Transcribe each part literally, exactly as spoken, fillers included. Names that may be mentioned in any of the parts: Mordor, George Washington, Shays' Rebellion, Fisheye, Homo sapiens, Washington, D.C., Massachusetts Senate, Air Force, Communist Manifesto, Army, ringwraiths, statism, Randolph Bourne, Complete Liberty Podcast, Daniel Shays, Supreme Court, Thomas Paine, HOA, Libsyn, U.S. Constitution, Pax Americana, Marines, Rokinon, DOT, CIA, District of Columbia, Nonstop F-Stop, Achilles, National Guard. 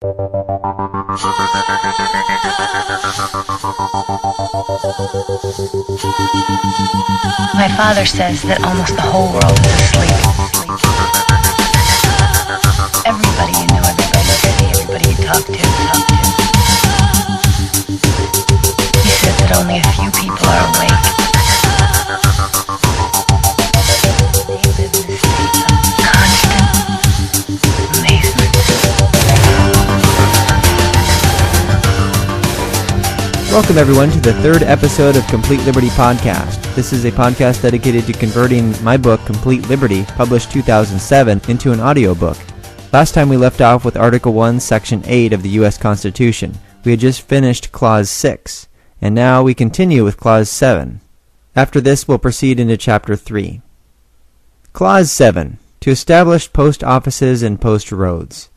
My father says that almost the whole world is asleep. Everybody you know, everybody you see, everybody you talk to, talk to. He says that only a few people are awake. They live in a state of constant amazement. Welcome everyone to the third episode of Complete Liberty Podcast. This is a podcast dedicated to converting my book, Complete Liberty, published two thousand seven, into an audiobook. Last time we left off with Article one, Section eight of the U S Constitution. We had just finished Clause six, and now we continue with Clause seven. After this, we'll proceed into Chapter three. Clause seven, to establish post offices and post roads.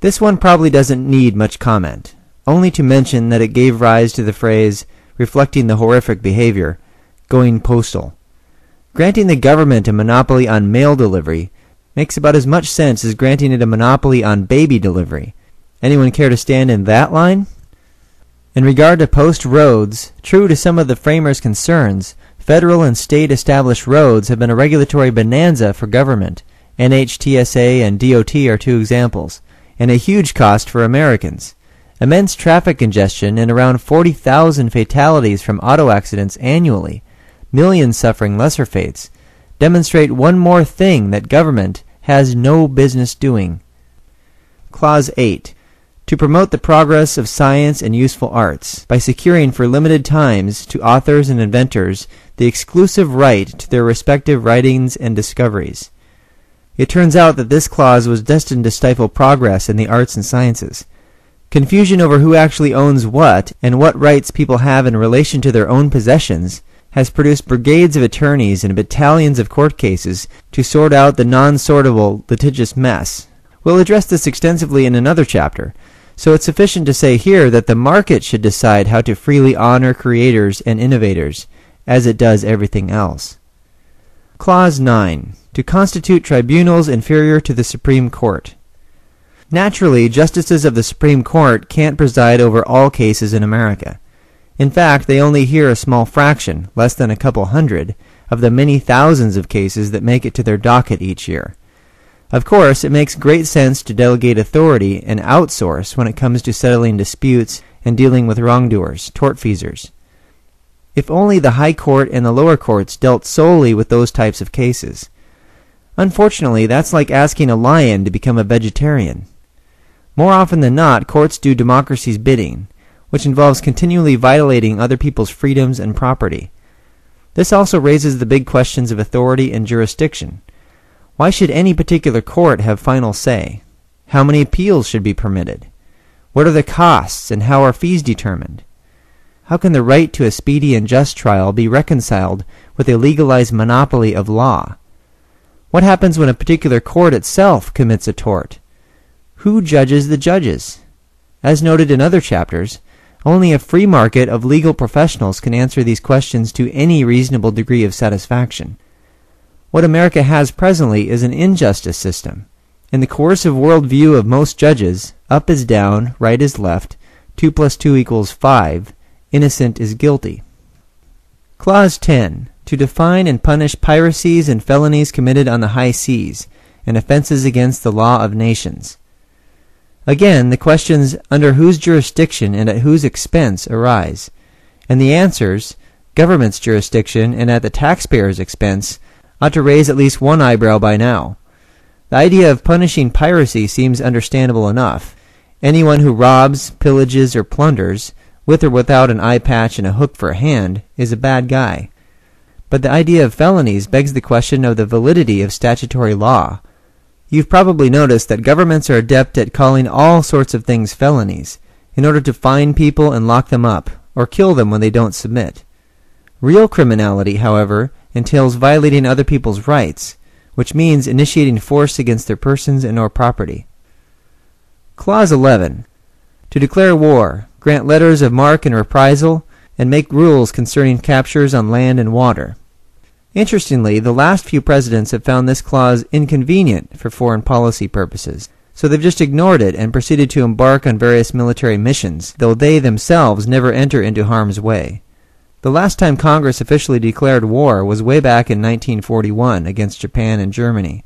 This one probably doesn't need much comment, only to mention that it gave rise to the phrase, reflecting the horrific behavior, going postal. Granting the government a monopoly on mail delivery makes about as much sense as granting it a monopoly on baby delivery. Anyone care to stand in that line? In regard to post roads, true to some of the framers' concerns, federal and state established roads have been a regulatory bonanza for government. N H T S A and D O T are two examples, and a huge cost for Americans. Immense traffic congestion and around forty thousand fatalities from auto accidents annually, millions suffering lesser fates, demonstrate one more thing that government has no business doing. Clause eight. To promote the progress of science and useful arts by securing for limited times to authors and inventors the exclusive right to their respective writings and discoveries. It turns out that this clause was destined to stifle progress in the arts and sciences. Confusion over who actually owns what and what rights people have in relation to their own possessions has produced brigades of attorneys and battalions of court cases to sort out the non-sortable, litigious mess. We'll address this extensively in another chapter, so it's sufficient to say here that the market should decide how to freely honor creators and innovators, as it does everything else. Clause nine. To constitute tribunals inferior to the Supreme Court. Naturally, justices of the Supreme Court can't preside over all cases in America. In fact, they only hear a small fraction, less than a couple hundred, of the many thousands of cases that make it to their docket each year. Of course, it makes great sense to delegate authority and outsource when it comes to settling disputes and dealing with wrongdoers, tortfeasors. If only the High Court and the lower courts dealt solely with those types of cases. Unfortunately, that's like asking a lion to become a vegetarian. More often than not, courts do democracy's bidding, which involves continually violating other people's freedoms and property. This also raises the big questions of authority and jurisdiction. Why should any particular court have final say? How many appeals should be permitted? What are the costs and how are fees determined? How can the right to a speedy and just trial be reconciled with a legalized monopoly of law? What happens when a particular court itself commits a tort? Who judges the judges? As noted in other chapters, only a free market of legal professionals can answer these questions to any reasonable degree of satisfaction. What America has presently is an injustice system. In the coercive worldview of most judges, up is down, right is left, two plus two equals five, innocent is guilty. Clause ten. To define and punish piracies and felonies committed on the high seas, and offenses against the law of nations. Again, the questions under whose jurisdiction and at whose expense arise, and the answers, government's jurisdiction and at the taxpayer's expense, ought to raise at least one eyebrow by now. The idea of punishing piracy seems understandable enough. Anyone who robs, pillages, or plunders, with or without an eye patch and a hook for a hand, is a bad guy. But the idea of felonies begs the question of the validity of statutory law. You've probably noticed that governments are adept at calling all sorts of things felonies in order to fine people and lock them up, or kill them when they don't submit. Real criminality, however, entails violating other people's rights, which means initiating force against their persons and or property. Clause eleven. To declare war, grant letters of marque and reprisal, and make rules concerning captures on land and water. Interestingly, the last few presidents have found this clause inconvenient for foreign policy purposes, So they've just ignored it and proceeded to embark on various military missions, though they themselves never enter into harm's way. The last time Congress officially declared war was way back in nineteen forty-one against Japan and Germany.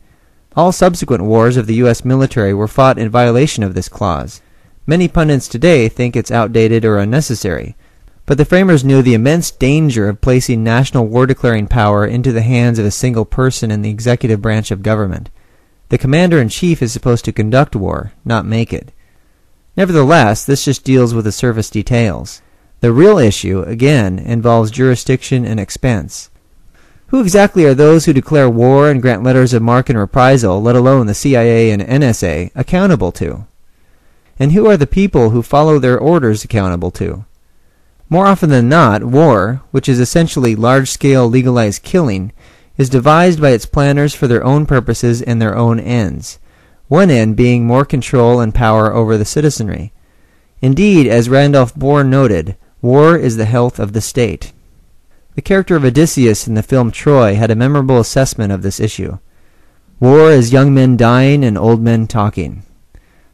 All subsequent wars of the U S military were fought in violation of this clause. Many pundits today think it's outdated or unnecessary, but the framers knew the immense danger of placing national war-declaring power into the hands of a single person in the executive branch of government. The commander-in-chief is supposed to conduct war, not make it. Nevertheless, this just deals with the surface details. The real issue, again, involves jurisdiction and expense. Who exactly are those who declare war and grant letters of marque and reprisal, let alone the C I A and N S A, accountable to? And who are the people who follow their orders accountable to? More often than not, war, which is essentially large-scale legalized killing, is devised by its planners for their own purposes and their own ends, one end being more control and power over the citizenry. Indeed, as Randolph Bourne noted, war is the health of the state. The character of Odysseus in the film Troy had a memorable assessment of this issue. War is young men dying and old men talking.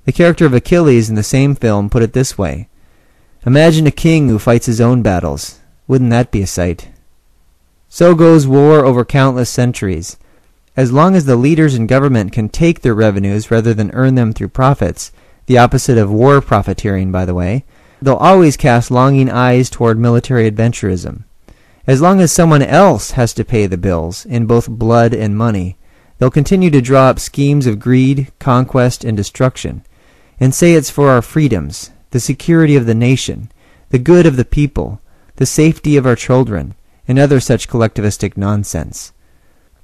The character of Achilles in the same film put it this way: imagine a king who fights his own battles. Wouldn't that be a sight? So goes war over countless centuries. As long as the leaders in government can take their revenues rather than earn them through profits, the opposite of war profiteering, by the way, they'll always cast longing eyes toward military adventurism. As long as someone else has to pay the bills, in both blood and money, they'll continue to draw up schemes of greed, conquest, and destruction, and say it's for our freedoms, the security of the nation, the good of the people, the safety of our children, and other such collectivistic nonsense.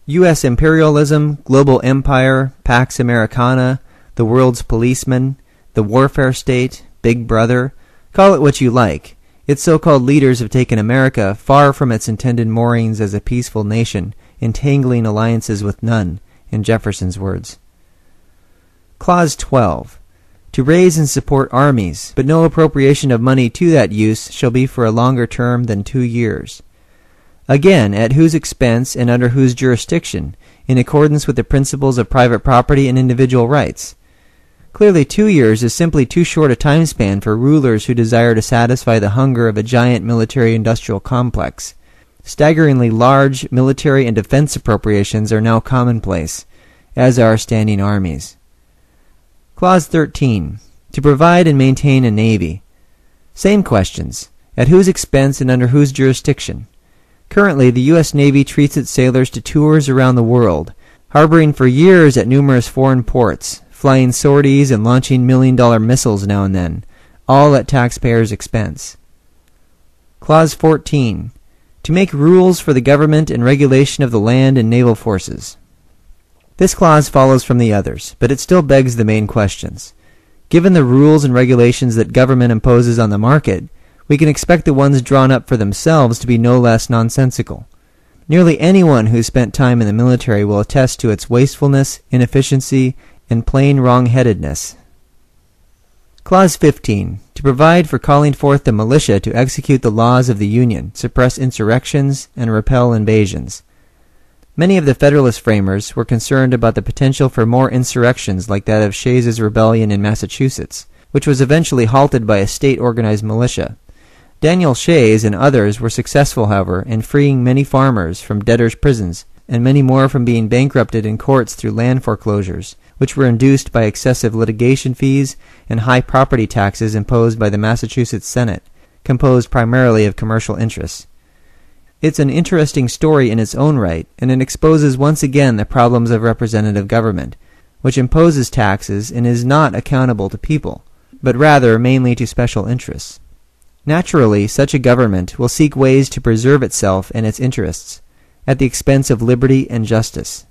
U S imperialism, global empire, Pax Americana, the world's policeman, the warfare state, Big Brother, call it what you like. Its so-called leaders have taken America far from its intended moorings as a peaceful nation, entangling alliances with none, in Jefferson's words. Clause twelve. To raise and support armies, but no appropriation of money to that use shall be for a longer term than two years. Again, at whose expense and under whose jurisdiction, in accordance with the principles of private property and individual rights. Clearly, two years is simply too short a time span for rulers who desire to satisfy the hunger of a giant military-industrial complex. Staggeringly large military and defense appropriations are now commonplace, as are standing armies. Clause thirteen. To provide and maintain a navy. Same questions. At whose expense and under whose jurisdiction? Currently, the U S Navy treats its sailors to tours around the world, harboring for years at numerous foreign ports, flying sorties and launching million-dollar missiles now and then, all at taxpayers' expense. Clause fourteen. To make rules for the government and regulation of the land and naval forces. This clause follows from the others, but it still begs the main questions. Given the rules and regulations that government imposes on the market, we can expect the ones drawn up for themselves to be no less nonsensical. Nearly anyone who's spent time in the military will attest to its wastefulness, inefficiency, and plain wrong-headedness. Clause fifteen. To provide for calling forth the militia to execute the laws of the Union, suppress insurrections, and repel invasions. Many of the Federalist framers were concerned about the potential for more insurrections like that of Shays' Rebellion in Massachusetts, which was eventually halted by a state-organized militia. Daniel Shays and others were successful, however, in freeing many farmers from debtors' prisons and many more from being bankrupted in courts through land foreclosures, which were induced by excessive litigation fees and high property taxes imposed by the Massachusetts Senate, composed primarily of commercial interests. It's an interesting story in its own right, and it exposes once again the problems of representative government, which imposes taxes and is not accountable to people, but rather mainly to special interests. Naturally, such a government will seek ways to preserve itself and its interests, at the expense of liberty and justice.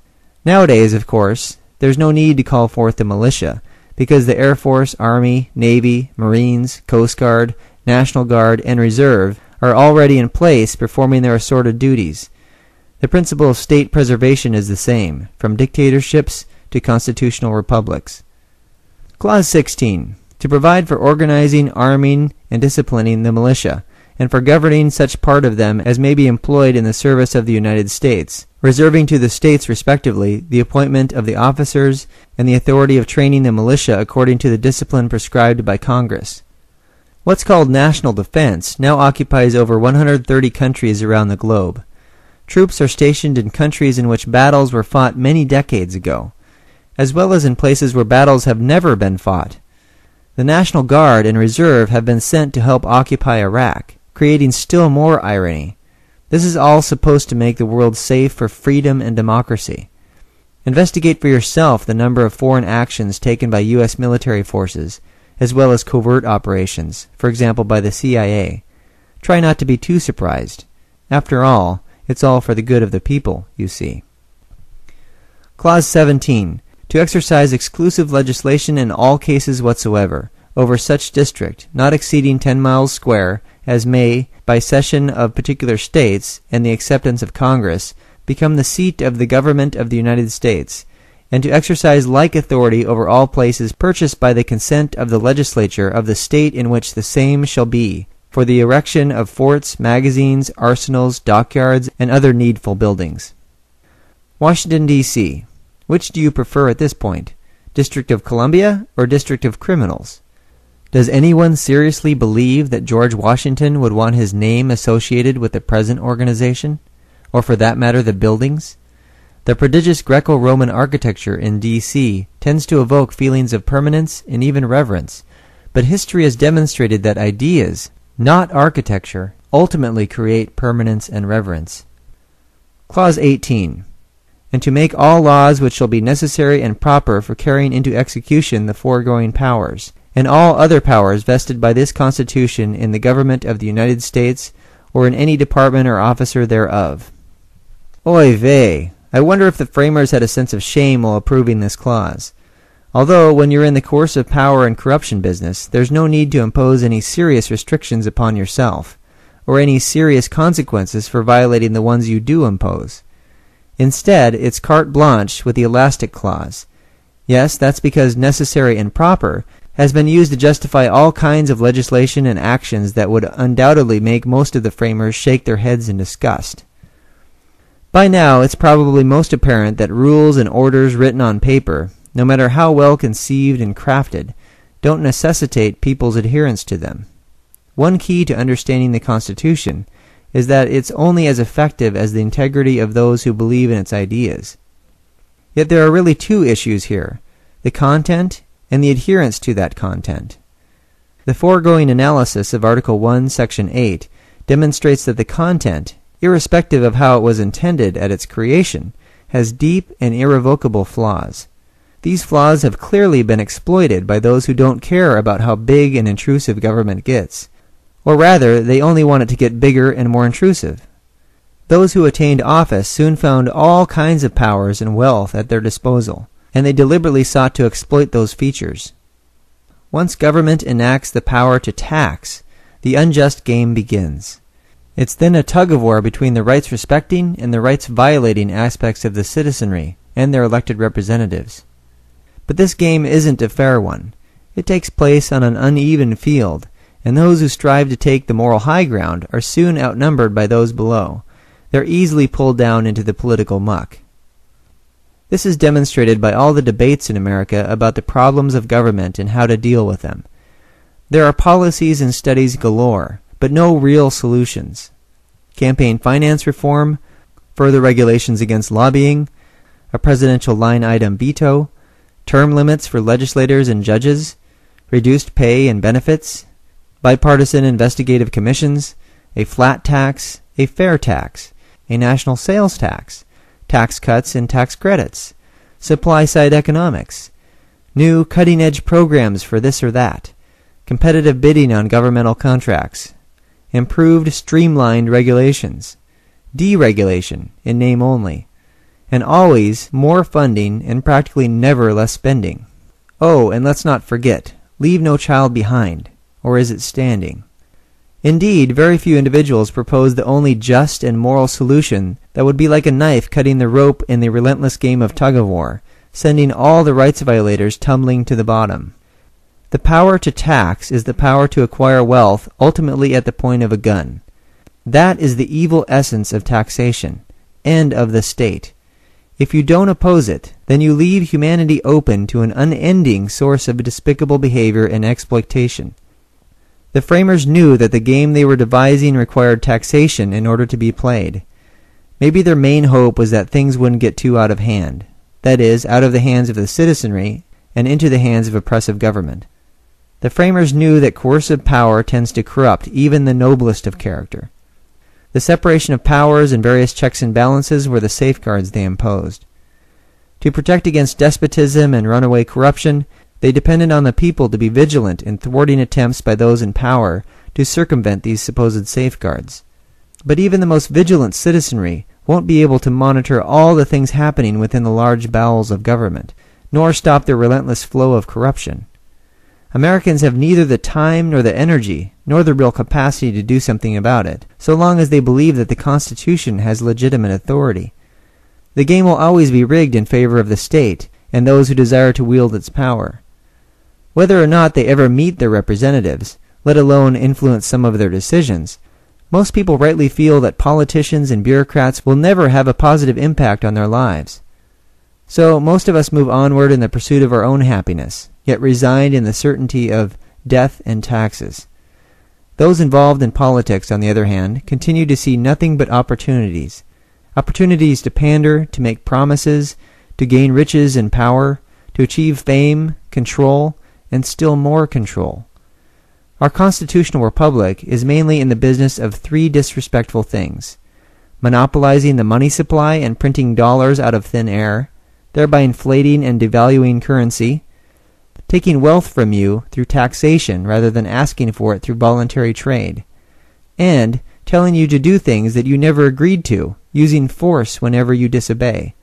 Nowadays, of course, there's no need to call forth the militia, because the Air Force, Army, Navy, Marines, Coast Guard, National Guard, and Reserve are already in place performing their assorted duties. The principle of state preservation is the same, from dictatorships to constitutional republics. Clause sixteen. To provide for organizing, arming, and disciplining the militia, and for governing such part of them as may be employed in the service of the United States, reserving to the states respectively the appointment of the officers and the authority of training the militia according to the discipline prescribed by Congress. What's called national defense now occupies over one hundred thirty countries around the globe. Troops are stationed in countries in which battles were fought many decades ago, as well as in places where battles have never been fought. The National Guard and Reserve have been sent to help occupy Iraq, creating still more irony. This is all supposed to make the world safe for freedom and democracy. Investigate for yourself the number of foreign actions taken by U S military forces, as well as covert operations, for example by the C I A. Try not to be too surprised. After all, it's all for the good of the people, you see. Clause seventeen. To exercise exclusive legislation in all cases whatsoever, over such district, not exceeding ten miles square, as may, by session of particular states and the acceptance of Congress, become the seat of the government of the United States, and to exercise like authority over all places purchased by the consent of the legislature of the state in which the same shall be, for the erection of forts, magazines, arsenals, dockyards, and other needful buildings. Washington, D C Which do you prefer at this point? District of Columbia or District of Criminals? Does anyone seriously believe that George Washington would want his name associated with the present organization? Or for that matter, the buildings? The prodigious Greco-Roman architecture in D C tends to evoke feelings of permanence and even reverence, but history has demonstrated that ideas, not architecture, ultimately create permanence and reverence. Clause eighteen. And to make all laws which shall be necessary and proper for carrying into execution the foregoing powers, and all other powers vested by this Constitution in the government of the United States, or in any department or officer thereof. Oy vey! I wonder if the framers had a sense of shame while approving this clause. Although, when you're in the course of power and corruption business, there's no need to impose any serious restrictions upon yourself, or any serious consequences for violating the ones you do impose. Instead, it's carte blanche with the elastic clause. Yes, that's because necessary and proper has been used to justify all kinds of legislation and actions that would undoubtedly make most of the framers shake their heads in disgust. By now, it's probably most apparent that rules and orders written on paper, no matter how well conceived and crafted, don't necessitate people's adherence to them. One key to understanding the Constitution is that it's only as effective as the integrity of those who believe in its ideas. Yet there are really two issues here, the content and the adherence to that content. The foregoing analysis of Article one, Section eight demonstrates that the content, irrespective of how it was intended at its creation, has deep and irrevocable flaws. These flaws have clearly been exploited by those who don't care about how big and intrusive government gets, or rather, they only want it to get bigger and more intrusive. Those who attained office soon found all kinds of powers and wealth at their disposal, and they deliberately sought to exploit those features. Once government enacts the power to tax, the unjust game begins. It's then a tug-of-war between the rights-respecting and the rights-violating aspects of the citizenry and their elected representatives. But this game isn't a fair one. It takes place on an uneven field, and those who strive to take the moral high ground are soon outnumbered by those below. They're easily pulled down into the political muck. This is demonstrated by all the debates in America about the problems of government and how to deal with them. There are policies and studies galore, but no real solutions. Campaign finance reform, further regulations against lobbying, a presidential line-item veto, term limits for legislators and judges, reduced pay and benefits, bipartisan investigative commissions, a flat tax, a fair tax, a national sales tax, tax cuts and tax credits, supply-side economics, new cutting-edge programs for this or that, competitive bidding on governmental contracts, improved streamlined regulations, deregulation in name only, and always more funding and practically never less spending. Oh, and let's not forget, leave no child behind, or is it standing? Indeed, very few individuals propose the only just and moral solution that would be like a knife cutting the rope in the relentless game of tug-of-war, sending all the rights violators tumbling to the bottom. The power to tax is the power to acquire wealth, ultimately at the point of a gun. That is the evil essence of taxation, and of the state. If you don't oppose it, then you leave humanity open to an unending source of despicable behavior and exploitation. The framers knew that the game they were devising required taxation in order to be played. Maybe their main hope was that things wouldn't get too out of hand, that is, out of the hands of the citizenry and into the hands of oppressive government. The framers knew that coercive power tends to corrupt even the noblest of character. The separation of powers and various checks and balances were the safeguards they imposed. To protect against despotism and runaway corruption, they depended on the people to be vigilant in thwarting attempts by those in power to circumvent these supposed safeguards. But even the most vigilant citizenry won't be able to monitor all the things happening within the large bowels of government, nor stop their relentless flow of corruption. Americans have neither the time nor the energy, nor the real capacity to do something about it, so long as they believe that the Constitution has legitimate authority. The game will always be rigged in favor of the state and those who desire to wield its power. Whether or not they ever meet their representatives, let alone influence some of their decisions, most people rightly feel that politicians and bureaucrats will never have a positive impact on their lives. So most of us move onward in the pursuit of our own happiness, yet resigned in the certainty of death and taxes. Those involved in politics, on the other hand, continue to see nothing but opportunities. Opportunities to pander, to make promises, to gain riches and power, to achieve fame, control, and still more control. Our constitutional republic is mainly in the business of three disrespectful things: monopolizing the money supply and printing dollars out of thin air, thereby inflating and devaluing currency, taking wealth from you through taxation rather than asking for it through voluntary trade, and telling you to do things that you never agreed to, using force whenever you disobey.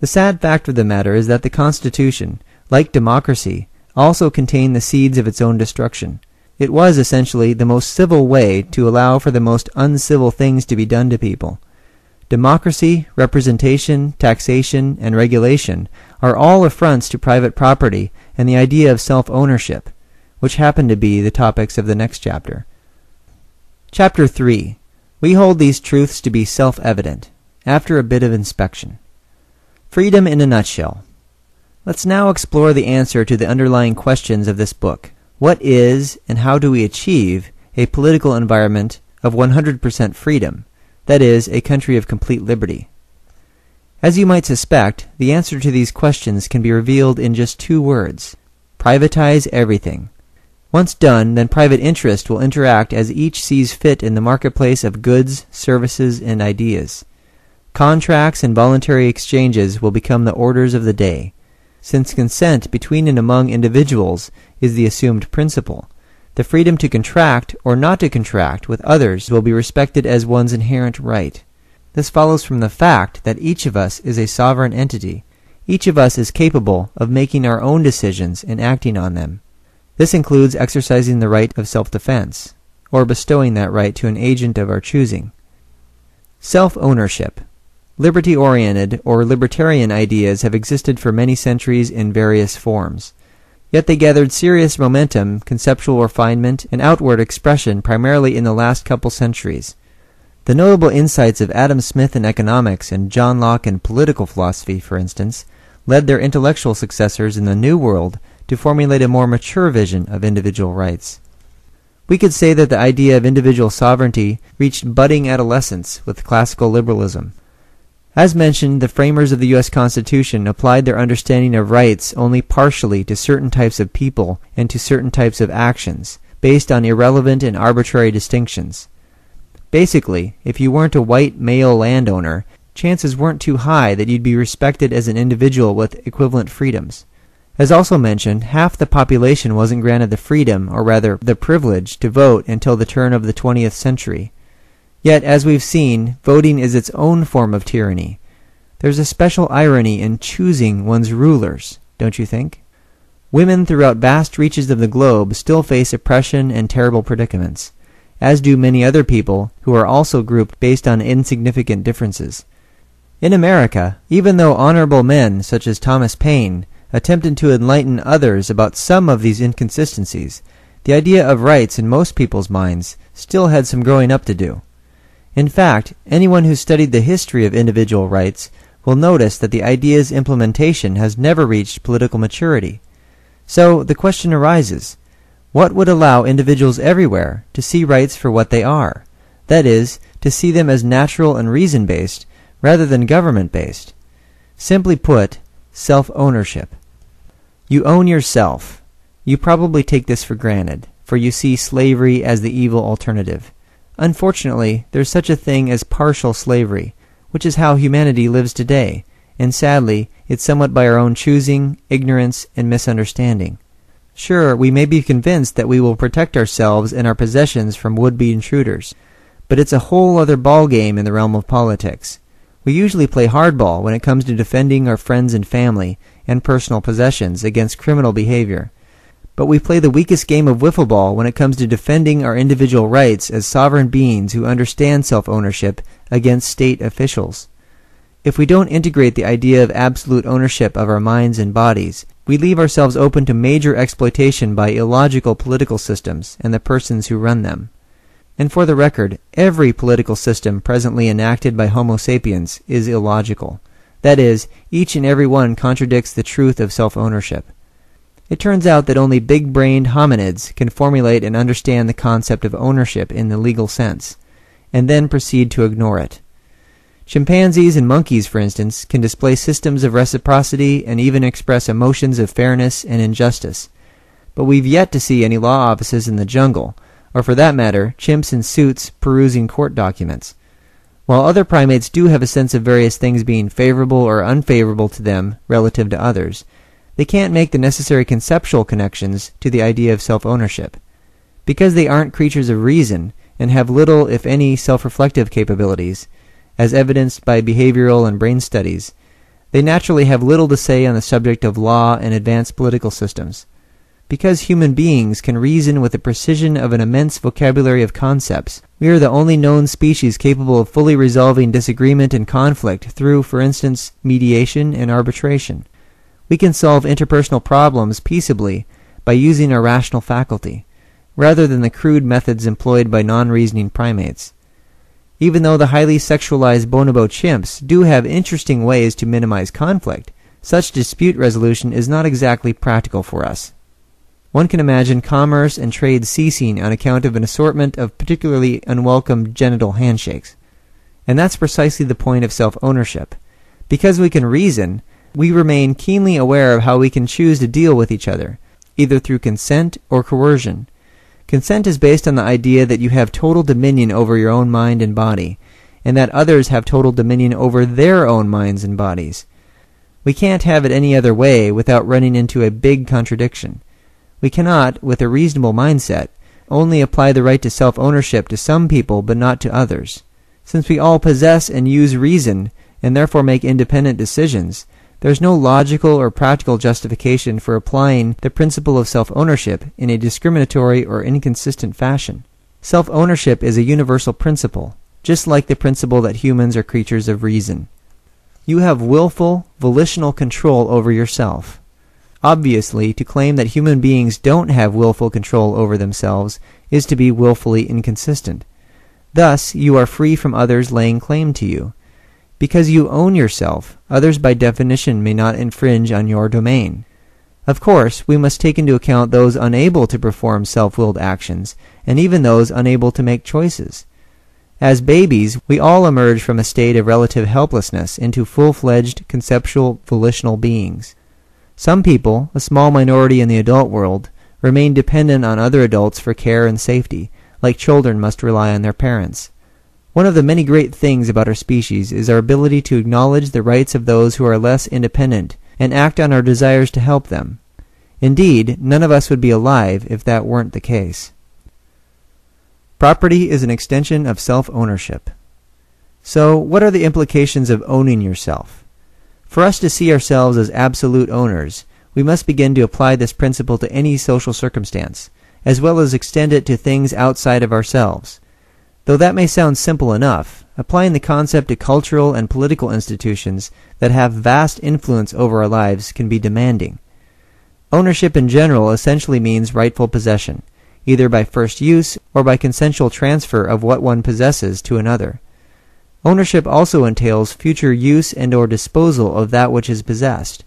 The sad fact of the matter is that the Constitution, like democracy, also contained the seeds of its own destruction. It was essentially the most civil way to allow for the most uncivil things to be done to people. Democracy, representation, taxation, and regulation are all affronts to private property and the idea of self-ownership, which happen to be the topics of the next chapter. Chapter three. We hold these truths to be self-evident, after a bit of inspection. Freedom in a nutshell. Let's now explore the answer to the underlying questions of this book. What is, and how do we achieve, a political environment of one hundred percent freedom? That is, a country of complete liberty. As you might suspect, the answer to these questions can be revealed in just two words: privatize everything. Once done, then private interest will interact as each sees fit in the marketplace of goods, services, and ideas. Contracts and voluntary exchanges will become the orders of the day, since consent between and among individuals is the assumed principle. The freedom to contract or not to contract with others will be respected as one's inherent right. This follows from the fact that each of us is a sovereign entity. Each of us is capable of making our own decisions and acting on them. This includes exercising the right of self-defense, or bestowing that right to an agent of our choosing. Self-ownership. Liberty-oriented or libertarian ideas have existed for many centuries in various forms. Yet they gathered serious momentum, conceptual refinement, and outward expression primarily in the last couple centuries. The notable insights of Adam Smith in economics and John Locke in political philosophy, for instance, led their intellectual successors in the New World to formulate a more mature vision of individual rights. We could say that the idea of individual sovereignty reached budding adolescence with classical liberalism. As mentioned, the framers of the U S Constitution applied their understanding of rights only partially to certain types of people and to certain types of actions, based on irrelevant and arbitrary distinctions. Basically, if you weren't a white male landowner, chances weren't too high that you'd be respected as an individual with equivalent freedoms. As also mentioned, half the population wasn't granted the freedom, or rather the privilege, to vote until the turn of the twentieth century. Yet, as we've seen, voting is its own form of tyranny. There's a special irony in choosing one's rulers, don't you think? Women throughout vast reaches of the globe still face oppression and terrible predicaments, as do many other people who are also grouped based on insignificant differences. In America, even though honorable men such as Thomas Paine, attempted to enlighten others about some of these inconsistencies, the idea of rights in most people's minds still had some growing up to do. In fact, anyone who studied the history of individual rights will notice that the idea's implementation has never reached political maturity. So the question arises, what would allow individuals everywhere to see rights for what they are? That is, to see them as natural and reason-based rather than government-based. Simply put, self-ownership. You own yourself. You probably take this for granted, for you see slavery as the evil alternative. Unfortunately, there's such a thing as partial slavery, which is how humanity lives today, and sadly, it's somewhat by our own choosing, ignorance, and misunderstanding. Sure, we may be convinced that we will protect ourselves and our possessions from would-be intruders, but it's a whole other ballgame in the realm of politics. We usually play hardball when it comes to defending our friends and family and personal possessions against criminal behavior. But we play the weakest game of wiffle ball when it comes to defending our individual rights as sovereign beings who understand self-ownership against state officials. If we don't integrate the idea of absolute ownership of our minds and bodies, we leave ourselves open to major exploitation by illogical political systems and the persons who run them. And for the record, every political system presently enacted by Homo sapiens is illogical. That is, each and every one contradicts the truth of self-ownership. It turns out that only big-brained hominids can formulate and understand the concept of ownership in the legal sense, and then proceed to ignore it. Chimpanzees and monkeys, for instance, can display systems of reciprocity and even express emotions of fairness and injustice. But we've yet to see any law offices in the jungle, or for that matter, chimps in suits perusing court documents. While other primates do have a sense of various things being favorable or unfavorable to them relative to others, they can't make the necessary conceptual connections to the idea of self-ownership. Because they aren't creatures of reason and have little, if any, self-reflective capabilities, as evidenced by behavioral and brain studies, they naturally have little to say on the subject of law and advanced political systems. Because human beings can reason with the precision of an immense vocabulary of concepts, we are the only known species capable of fully resolving disagreement and conflict through, for instance, mediation and arbitration. We can solve interpersonal problems peaceably by using our rational faculty, rather than the crude methods employed by non-reasoning primates. Even though the highly sexualized bonobo chimps do have interesting ways to minimize conflict, such dispute resolution is not exactly practical for us. One can imagine commerce and trade ceasing on account of an assortment of particularly unwelcome genital handshakes. And that's precisely the point of self-ownership. Because we can reason, we remain keenly aware of how we can choose to deal with each other, either through consent or coercion. Consent is based on the idea that you have total dominion over your own mind and body, and that others have total dominion over their own minds and bodies. We can't have it any other way without running into a big contradiction. We cannot, with a reasonable mindset, only apply the right to self-ownership to some people but not to others. Since we all possess and use reason, and therefore make independent decisions, there's no logical or practical justification for applying the principle of self-ownership in a discriminatory or inconsistent fashion. Self-ownership is a universal principle, just like the principle that humans are creatures of reason. You have willful, volitional control over yourself. Obviously, to claim that human beings don't have willful control over themselves is to be willfully inconsistent. Thus, you are free from others laying claim to you. Because you own yourself, others by definition may not infringe on your domain. Of course, we must take into account those unable to perform self-willed actions, and even those unable to make choices. As babies, we all emerge from a state of relative helplessness into full-fledged, conceptual, volitional beings. Some people, a small minority in the adult world, remain dependent on other adults for care and safety, like children must rely on their parents. One of the many great things about our species is our ability to acknowledge the rights of those who are less independent and act on our desires to help them. Indeed, none of us would be alive if that weren't the case. Property is an extension of self-ownership. So, what are the implications of owning yourself? For us to see ourselves as absolute owners, we must begin to apply this principle to any social circumstance, as well as extend it to things outside of ourselves. Though that may sound simple enough, applying the concept to cultural and political institutions that have vast influence over our lives can be demanding. Ownership in general essentially means rightful possession, either by first use or by consensual transfer of what one possesses to another. Ownership also entails future use and/or disposal of that which is possessed.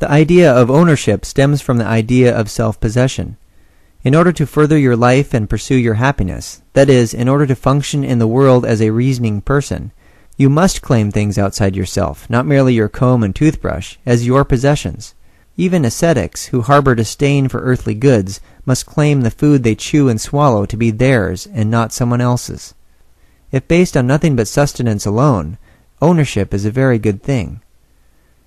The idea of ownership stems from the idea of self-possession. In order to further your life and pursue your happiness, that is, in order to function in the world as a reasoning person, you must claim things outside yourself, not merely your comb and toothbrush, as your possessions. Even ascetics who harbor disdain for earthly goods must claim the food they chew and swallow to be theirs and not someone else's. If based on nothing but sustenance alone, ownership is a very good thing.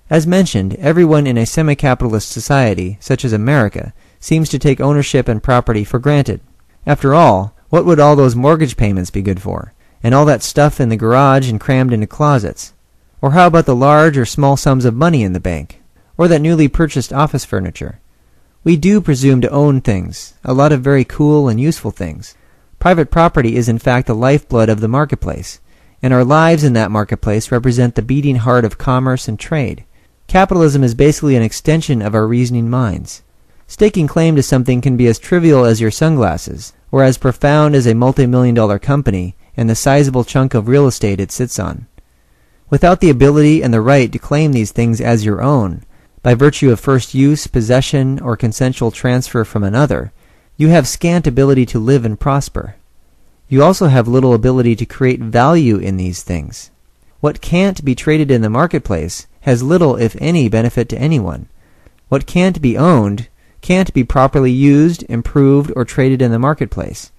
As mentioned, everyone in a semi-capitalist society, such as America, seems to take ownership and property for granted. After all, what would all those mortgage payments be good for, and all that stuff in the garage and crammed into closets? Or how about the large or small sums of money in the bank? Or that newly purchased office furniture? We do presume to own things, a lot of very cool and useful things. Private property is in fact the lifeblood of the marketplace, and our lives in that marketplace represent the beating heart of commerce and trade. Capitalism is basically an extension of our reasoning minds. Staking claim to something can be as trivial as your sunglasses, or as profound as a multi-million dollar company and the sizable chunk of real estate it sits on. Without the ability and the right to claim these things as your own, by virtue of first use, possession, or consensual transfer from another, you have scant ability to live and prosper. You also have little ability to create value in these things. What can't be traded in the marketplace has little, if any, benefit to anyone. What can't be owned can't be properly used, improved, or traded in the marketplace.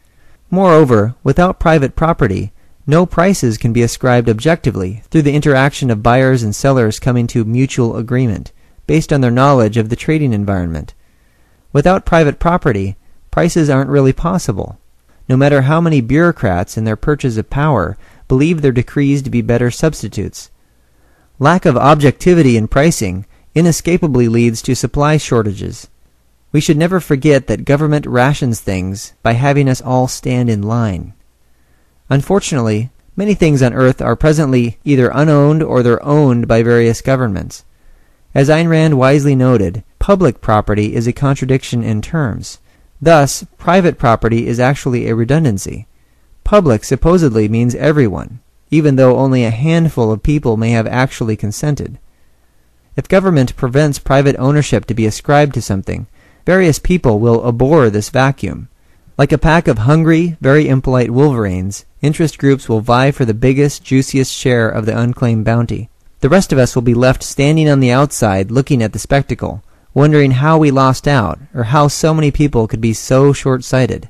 Moreover, without private property, no prices can be ascribed objectively through the interaction of buyers and sellers coming to mutual agreement, based on their knowledge of the trading environment. Without private property, prices aren't really possible, no matter how many bureaucrats in their purchase of power believe their decrees to be better substitutes. Lack of objectivity in pricing inescapably leads to supply shortages. We should never forget that government rations things by having us all stand in line. Unfortunately, many things on earth are presently either unowned or they're owned by various governments. As Ayn Rand wisely noted, public property is a contradiction in terms. Thus, private property is actually a redundancy. Public supposedly means everyone, even though only a handful of people may have actually consented. If government prevents private ownership to be ascribed to something, various people will abhor this vacuum. Like a pack of hungry, very impolite wolverines, interest groups will vie for the biggest, juiciest share of the unclaimed bounty. The rest of us will be left standing on the outside looking at the spectacle, wondering how we lost out, or how so many people could be so short-sighted.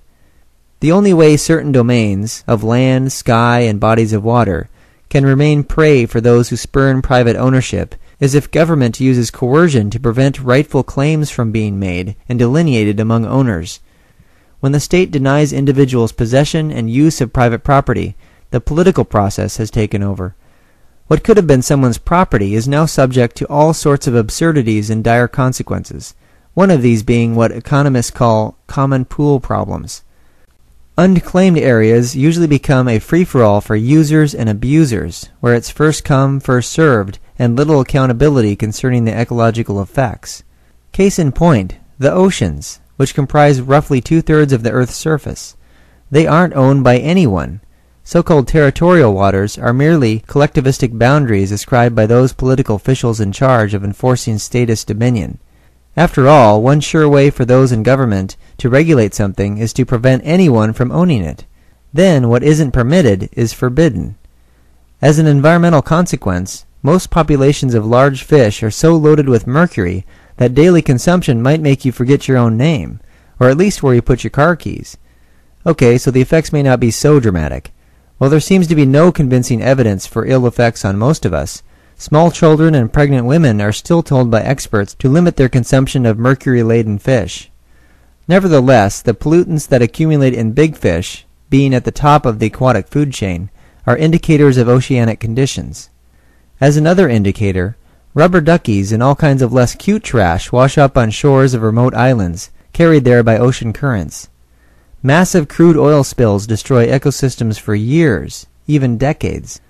The only way certain domains, of land, sky, and bodies of water, can remain prey for those who spurn private ownership is if government uses coercion to prevent rightful claims from being made and delineated among owners. When the state denies individuals possession and use of private property, the political process has taken over. What could have been someone's property is now subject to all sorts of absurdities and dire consequences, one of these being what economists call common pool problems. Unclaimed areas usually become a free-for-all for users and abusers, where it's first come, first served, and little accountability concerning the ecological effects. Case in point, the oceans, which comprise roughly two-thirds of the Earth's surface. They aren't owned by anyone. So-called territorial waters are merely collectivistic boundaries ascribed by those political officials in charge of enforcing status dominion. After all, one sure way for those in government to regulate something is to prevent anyone from owning it. Then what isn't permitted is forbidden. As an environmental consequence, most populations of large fish are so loaded with mercury that daily consumption might make you forget your own name, or at least where you put your car keys. Okay, so the effects may not be so dramatic. While there seems to be no convincing evidence for ill effects on most of us, small children and pregnant women are still told by experts to limit their consumption of mercury-laden fish. Nevertheless, the pollutants that accumulate in big fish, being at the top of the aquatic food chain, are indicators of oceanic conditions. As another indicator, rubber duckies and all kinds of less cute trash wash up on shores of remote islands, carried there by ocean currents. Massive crude oil spills destroy ecosystems for years, even decades.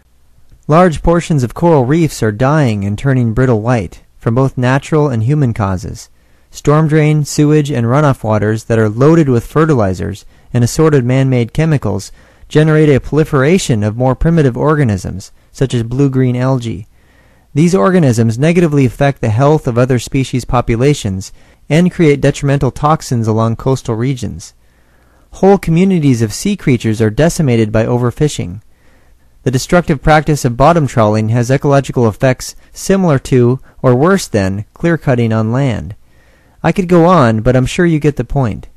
Large portions of coral reefs are dying and turning brittle white, from both natural and human causes. Storm drain, sewage, and runoff waters that are loaded with fertilizers and assorted man-made chemicals generate a proliferation of more primitive organisms, such as blue-green algae. These organisms negatively affect the health of other species populations and create detrimental toxins along coastal regions. Whole communities of sea creatures are decimated by overfishing. The destructive practice of bottom trawling has ecological effects similar to, or worse than, clear-cutting on land. I could go on, but I'm sure you get the point.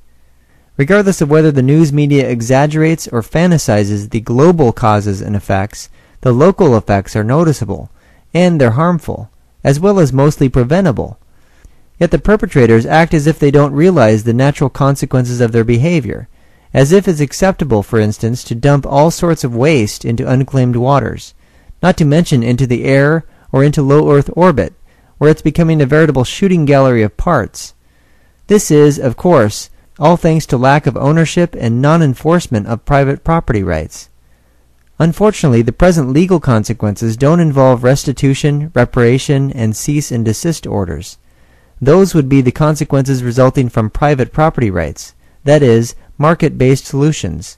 Regardless of whether the news media exaggerates or fantasizes the global causes and effects, the local effects are noticeable, and they're harmful, as well as mostly preventable. Yet the perpetrators act as if they don't realize the natural consequences of their behavior, as if it's acceptable, for instance, to dump all sorts of waste into unclaimed waters, not to mention into the air or into low Earth orbit, where it's becoming a veritable shooting gallery of parts. This is, of course, all thanks to lack of ownership and non-enforcement of private property rights. Unfortunately, the present legal consequences don't involve restitution, reparation, and cease and desist orders. Those would be the consequences resulting from private property rights, that is, market-based solutions.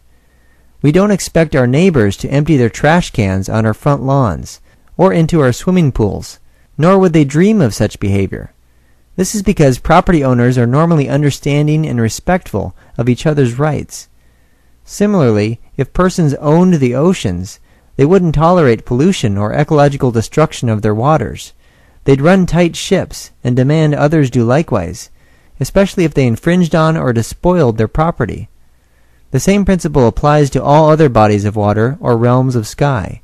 We don't expect our neighbors to empty their trash cans on our front lawns, or into our swimming pools, nor would they dream of such behavior. This is because property owners are normally understanding and respectful of each other's rights. Similarly, if persons owned the oceans, they wouldn't tolerate pollution or ecological destruction of their waters. They'd run tight ships and demand others do likewise, especially if they infringed on or despoiled their property. The same principle applies to all other bodies of water or realms of sky.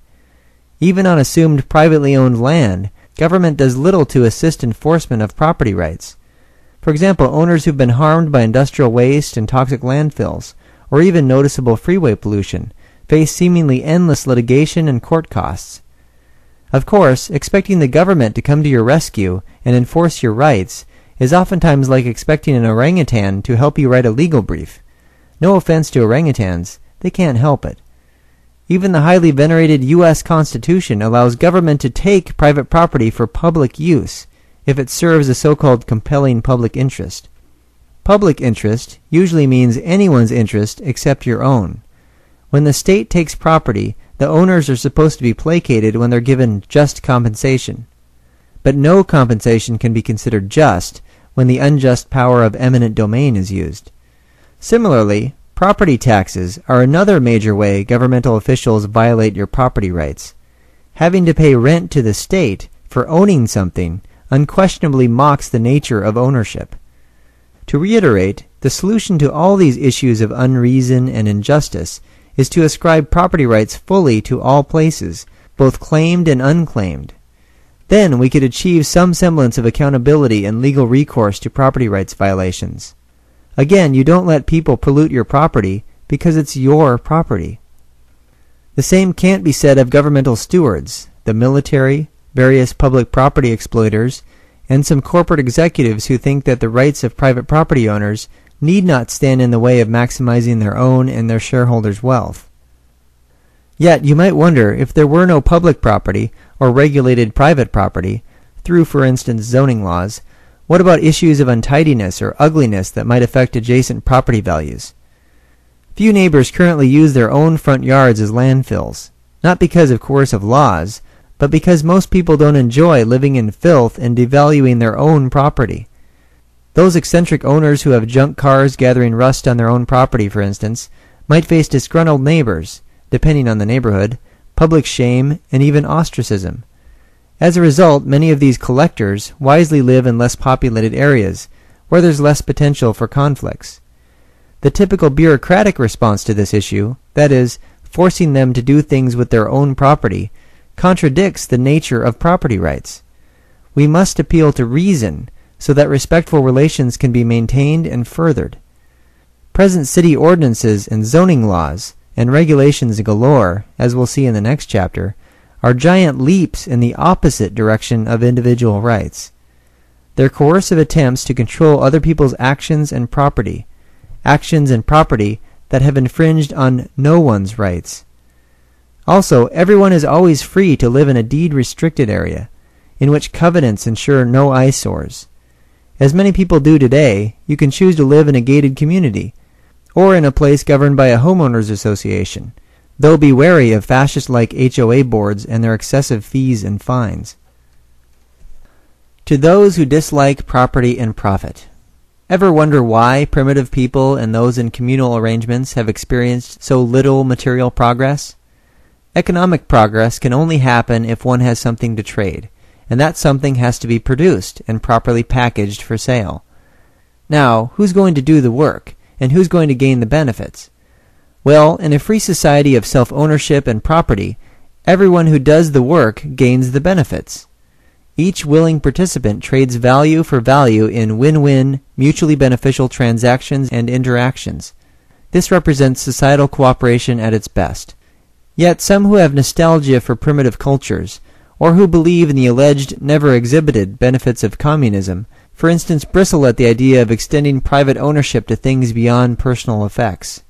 Even on assumed privately owned land, government does little to assist enforcement of property rights. For example, owners who've been harmed by industrial waste and toxic landfills, or even noticeable freeway pollution, face seemingly endless litigation and court costs. Of course, expecting the government to come to your rescue and enforce your rights is oftentimes like expecting an orangutan to help you write a legal brief. No offense to orangutans, they can't help it. Even the highly venerated U S Constitution allows government to take private property for public use if it serves a so-called compelling public interest. Public interest usually means anyone's interest except your own. When the state takes property, the owners are supposed to be placated when they're given just compensation. But no compensation can be considered just when the unjust power of eminent domain is used. Similarly, property taxes are another major way governmental officials violate your property rights. Having to pay rent to the state for owning something unquestionably mocks the nature of ownership. To reiterate, the solution to all these issues of unreason and injustice is to ascribe property rights fully to all places, both claimed and unclaimed. Then we could achieve some semblance of accountability and legal recourse to property rights violations. Again, you don't let people pollute your property because it's your property. The same can't be said of governmental stewards, the military, various public property exploiters, and some corporate executives who think that the rights of private property owners need not stand in the way of maximizing their own and their shareholders' wealth. Yet, you might wonder if there were no public property or regulated private property, through, for instance, zoning laws, what about issues of untidiness or ugliness that might affect adjacent property values? Few neighbors currently use their own front yards as landfills, not because of coercive laws, but because most people don't enjoy living in filth and devaluing their own property. Those eccentric owners who have junk cars gathering rust on their own property, for instance, might face disgruntled neighbors, depending on the neighborhood, public shame, and even ostracism. As a result, many of these collectors wisely live in less populated areas, where there's less potential for conflicts. The typical bureaucratic response to this issue, that is, forcing them to do things with their own property, contradicts the nature of property rights. We must appeal to reason so that respectful relations can be maintained and furthered. Present city ordinances and zoning laws, and regulations galore, as we'll see in the next chapter, are giant leaps in the opposite direction of individual rights. They're coercive attempts to control other people's actions and property, actions and property that have infringed on no one's rights. Also, everyone is always free to live in a deed-restricted area, in which covenants ensure no eyesores. As many people do today, you can choose to live in a gated community, or in a place governed by a homeowners association, though be wary of fascist-like H O A boards and their excessive fees and fines. To those who dislike property and profit, ever wonder why primitive people and those in communal arrangements have experienced so little material progress? Economic progress can only happen if one has something to trade, and that something has to be produced and properly packaged for sale. Now, who's going to do the work, and who's going to gain the benefits? Well, in a free society of self-ownership and property, everyone who does the work gains the benefits. Each willing participant trades value for value in win-win, mutually beneficial transactions and interactions. This represents societal cooperation at its best. Yet some who have nostalgia for primitive cultures, or who believe in the alleged never-exhibited benefits of communism, for instance, bristle at the idea of extending private ownership to things beyond personal effects.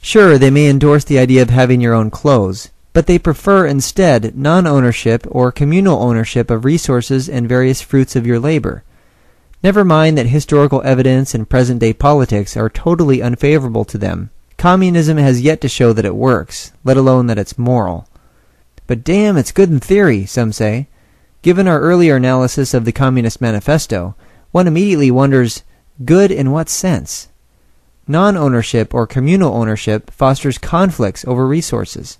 Sure, they may endorse the idea of having your own clothes, but they prefer instead non-ownership or communal ownership of resources and various fruits of your labor. Never mind that historical evidence and present-day politics are totally unfavorable to them. Communism has yet to show that it works, let alone that it's moral. But damn, it's good in theory, some say. Given our earlier analysis of the Communist Manifesto, one immediately wonders, good in what sense? Non-ownership or communal ownership fosters conflicts over resources.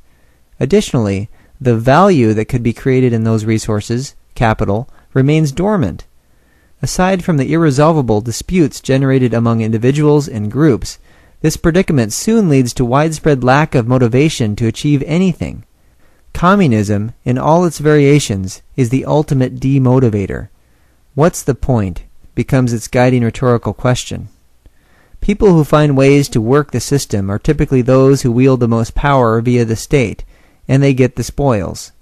Additionally, the value that could be created in those resources, capital, remains dormant. Aside from the irresolvable disputes generated among individuals and groups, this predicament soon leads to widespread lack of motivation to achieve anything. Communism, in all its variations, is the ultimate demotivator. What's the point? Becomes its guiding rhetorical question. People who find ways to work the system are typically those who wield the most power via the state, and they get the spoils.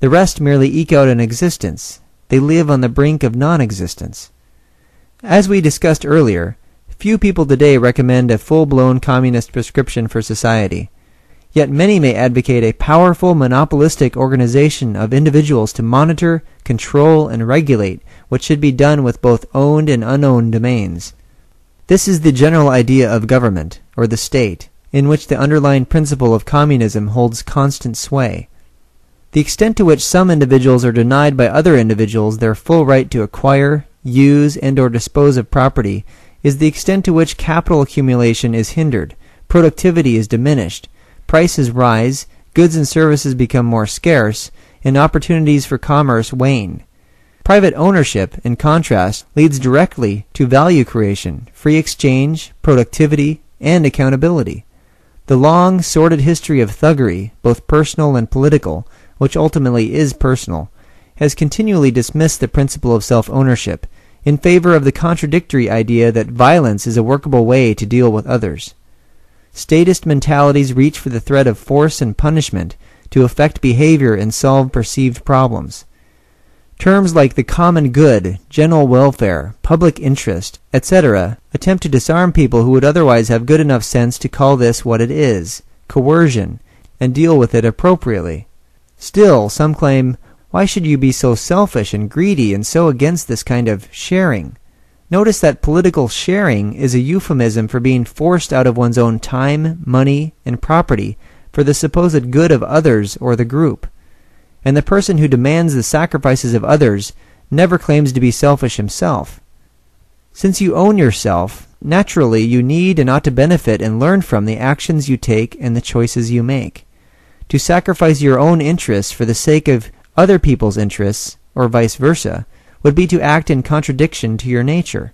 The rest merely eke out an existence. They live on the brink of non-existence. As we discussed earlier, few people today recommend a full-blown communist prescription for society. Yet many may advocate a powerful monopolistic organization of individuals to monitor, control, and regulate what should be done with both owned and unowned domains. This is the general idea of government, or the state, in which the underlying principle of communism holds constant sway. The extent to which some individuals are denied by other individuals their full right to acquire, use, and or dispose of property is the extent to which capital accumulation is hindered, productivity is diminished, prices rise, goods and services become more scarce, and opportunities for commerce wane. Private ownership, in contrast, leads directly to value creation, free exchange, productivity, and accountability. The long, sordid history of thuggery, both personal and political, which ultimately is personal, has continually dismissed the principle of self-ownership in favor of the contradictory idea that violence is a workable way to deal with others. Statist mentalities reach for the threat of force and punishment to affect behavior and solve perceived problems. Terms like the common good, general welfare, public interest, et cetera attempt to disarm people who would otherwise have good enough sense to call this what it is, coercion, and deal with it appropriately. Still, some claim, why should you be so selfish and greedy and so against this kind of sharing? Notice that political sharing is a euphemism for being forced out of one's own time, money, and property for the supposed good of others or the group. And the person who demands the sacrifices of others never claims to be selfish himself. Since you own yourself, naturally you need and ought to benefit and learn from the actions you take and the choices you make. To sacrifice your own interests for the sake of other people's interests, or vice versa, would be to act in contradiction to your nature.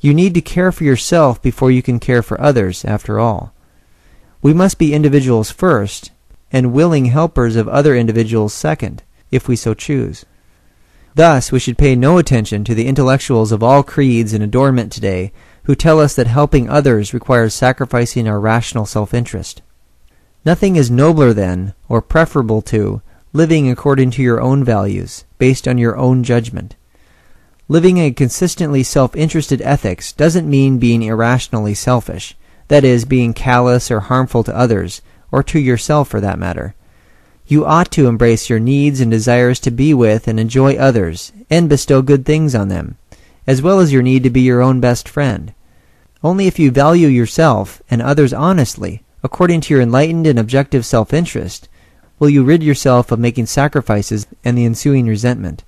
You need to care for yourself before you can care for others, after all. We must be individuals first, and willing helpers of other individuals second, if we so choose. Thus, we should pay no attention to the intellectuals of all creeds and adornment today who tell us that helping others requires sacrificing our rational self-interest. Nothing is nobler than, or preferable to, living according to your own values, based on your own judgment. Living a consistently self-interested ethics doesn't mean being irrationally selfish, that is, being callous or harmful to others, or to yourself for that matter. You ought to embrace your needs and desires to be with and enjoy others, and bestow good things on them, as well as your need to be your own best friend. Only if you value yourself and others honestly, according to your enlightened and objective self-interest, will you rid yourself of making sacrifices and the ensuing resentment.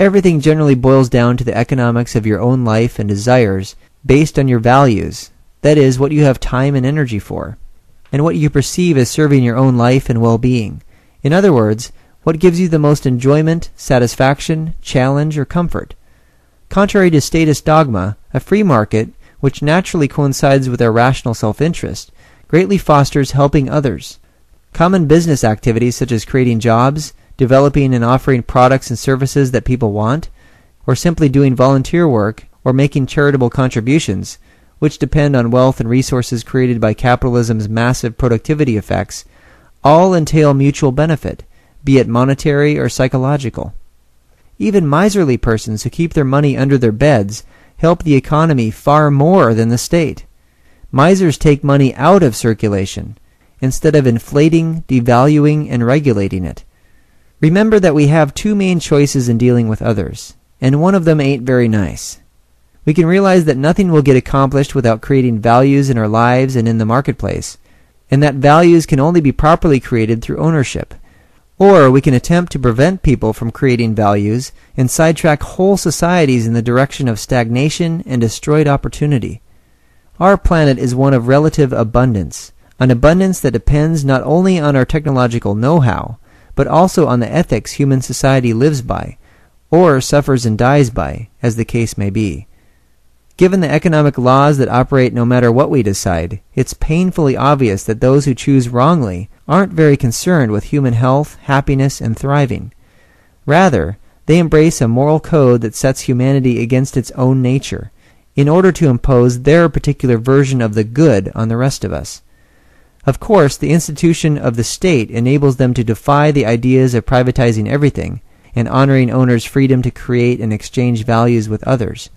Everything generally boils down to the economics of your own life and desires based on your values, that is, what you have time and energy for, and what you perceive as serving your own life and well-being. In other words, what gives you the most enjoyment, satisfaction, challenge, or comfort. Contrary to status dogma, a free market, which naturally coincides with our rational self-interest, greatly fosters helping others. Common business activities such as creating jobs, developing and offering products and services that people want, or simply doing volunteer work or making charitable contributions, which depend on wealth and resources created by capitalism's massive productivity effects, all entail mutual benefit, be it monetary or psychological. Even miserly persons who keep their money under their beds help the economy far more than the state. Misers take money out of circulation, instead of inflating, devaluing, and regulating it. Remember that we have two main choices in dealing with others, and one of them ain't very nice. We can realize that nothing will get accomplished without creating values in our lives and in the marketplace, and that values can only be properly created through ownership. Or we can attempt to prevent people from creating values and sidetrack whole societies in the direction of stagnation and destroyed opportunity. Our planet is one of relative abundance, an abundance that depends not only on our technological know-how, but also on the ethics human society lives by, or suffers and dies by, as the case may be. Given the economic laws that operate no matter what we decide, it's painfully obvious that those who choose wrongly aren't very concerned with human health, happiness, and thriving. Rather, they embrace a moral code that sets humanity against its own nature, in order to impose their particular version of the good on the rest of us. Of course, the institution of the state enables them to defy the ideas of privatizing everything and honoring owners' freedom to create and exchange values with others.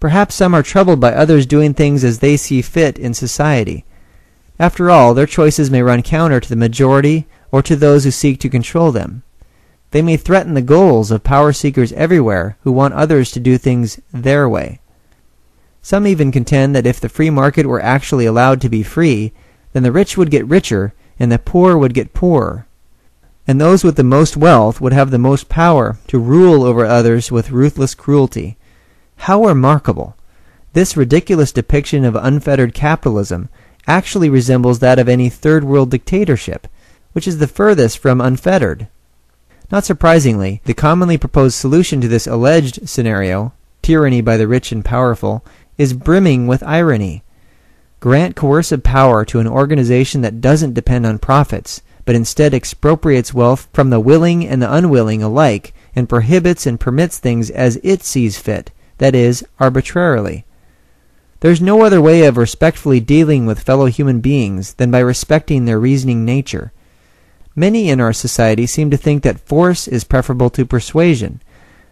Perhaps some are troubled by others doing things as they see fit in society. After all, their choices may run counter to the majority or to those who seek to control them. They may threaten the goals of power seekers everywhere who want others to do things their way. Some even contend that if the free market were actually allowed to be free, then the rich would get richer and the poor would get poorer. And those with the most wealth would have the most power to rule over others with ruthless cruelty. How remarkable! This ridiculous depiction of unfettered capitalism actually resembles that of any third-world dictatorship, which is the furthest from unfettered. Not surprisingly, the commonly proposed solution to this alleged scenario, tyranny by the rich and powerful, is brimming with irony. Grant coercive power to an organization that doesn't depend on profits, but instead expropriates wealth from the willing and the unwilling alike, and prohibits and permits things as it sees fit, that is, arbitrarily. There's no other way of respectfully dealing with fellow human beings than by respecting their reasoning nature. Many in our society seem to think that force is preferable to persuasion,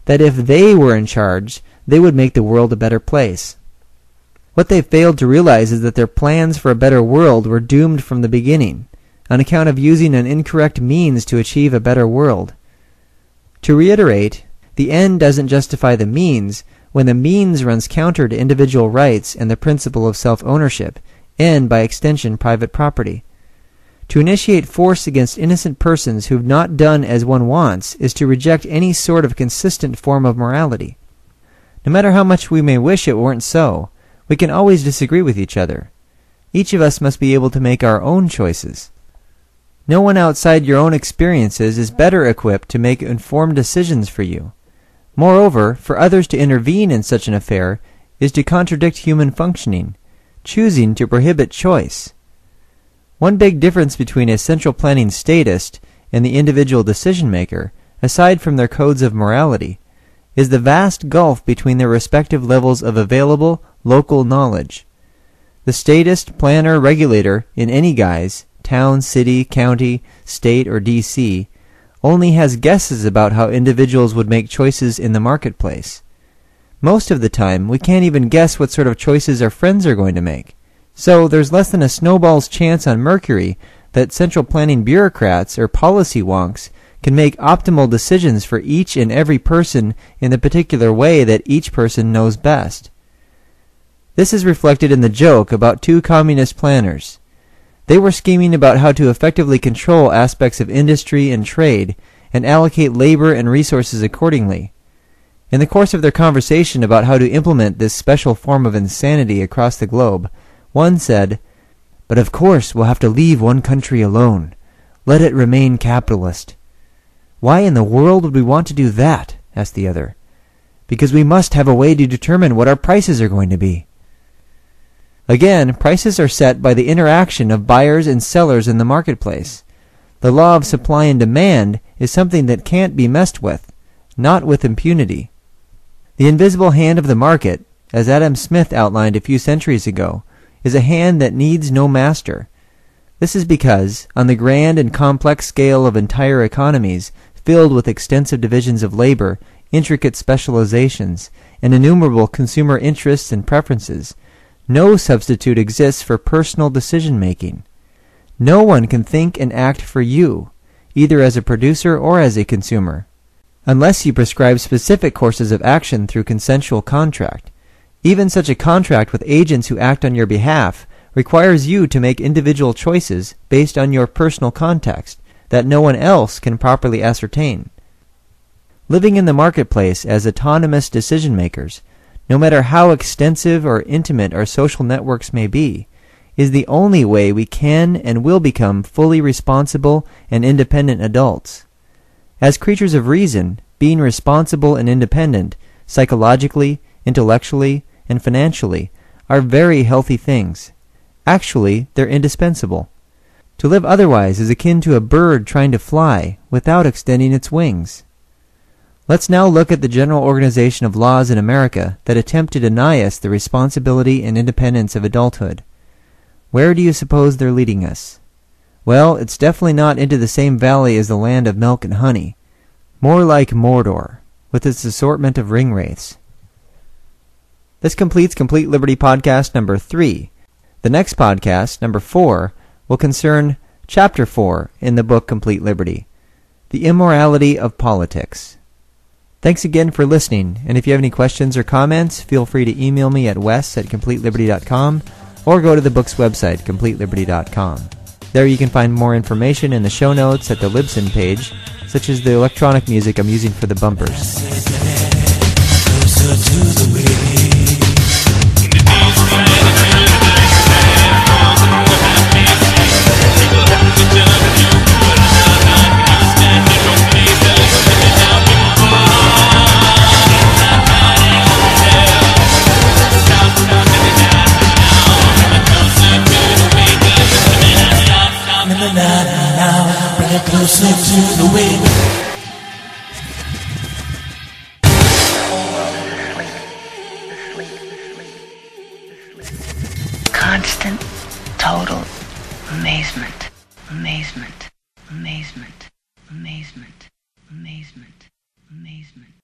that if they were in charge, they would make the world a better place. What they failed to realize is that their plans for a better world were doomed from the beginning, on account of using an incorrect means to achieve a better world. To reiterate, the end doesn't justify the means, when the means runs counter to individual rights and the principle of self-ownership, and, by extension, private property. To initiate force against innocent persons who've not done as one wants is to reject any sort of consistent form of morality. No matter how much we may wish it weren't so, we can always disagree with each other. Each of us must be able to make our own choices. No one outside your own experiences is better equipped to make informed decisions for you. Moreover, for others to intervene in such an affair is to contradict human functioning, choosing to prohibit choice. One big difference between a central planning statist and the individual decision-maker, aside from their codes of morality, is the vast gulf between their respective levels of available local knowledge. The statist, planner, regulator, in any guise, town, city, county, state, or D C, only has guesses about how individuals would make choices in the marketplace. Most of the time, we can't even guess what sort of choices our friends are going to make, So there's less than a snowball's chance on Mercury that central planning bureaucrats or policy wonks can make optimal decisions for each and every person in the particular way that each person knows best. This is reflected in the joke about two communist planners. They were scheming about how to effectively control aspects of industry and trade and allocate labor and resources accordingly. In the course of their conversation about how to implement this special form of insanity across the globe, one said, "But of course we'll have to leave one country alone. Let it remain capitalist." "Why in the world would we want to do that?" asked the other. "Because we must have a way to determine what our prices are going to be." Again, prices are set by the interaction of buyers and sellers in the marketplace. The law of supply and demand is something that can't be messed with, not with impunity. The invisible hand of the market, as Adam Smith outlined a few centuries ago, is a hand that needs no master. This is because, on the grand and complex scale of entire economies, filled with extensive divisions of labor, intricate specializations, and innumerable consumer interests and preferences, no substitute exists for personal decision-making. No one can think and act for you, either as a producer or as a consumer, unless you prescribe specific courses of action through consensual contract. Even such a contract with agents who act on your behalf requires you to make individual choices based on your personal context that no one else can properly ascertain. Living in the marketplace as autonomous decision-makers, no matter how extensive or intimate our social networks may be, is the only way we can and will become fully responsible and independent adults. As creatures of reason, being responsible and independent, psychologically, intellectually, and financially, are very healthy things. Actually, they're indispensable. To live otherwise is akin to a bird trying to fly without extending its wings. Let's now look at the general organization of laws in America that attempt to deny us the responsibility and independence of adulthood. Where do you suppose they're leading us? Well, it's definitely not into the same valley as the land of milk and honey. More like Mordor, with its assortment of ringwraiths. This completes Complete Liberty Podcast number three. The next podcast, number four, will concern Chapter four in the book Complete Liberty, The Immorality of Politics. Thanks again for listening, and if you have any questions or comments, feel free to email me at wes at complete liberty dot com or go to the book's website, complete liberty dot com. There you can find more information in the show notes at the Libsyn page, such as the electronic music I'm using for the bumpers. Closer to the wind. Constant, total amazement, amazement, amazement, amazement, amazement, amazement.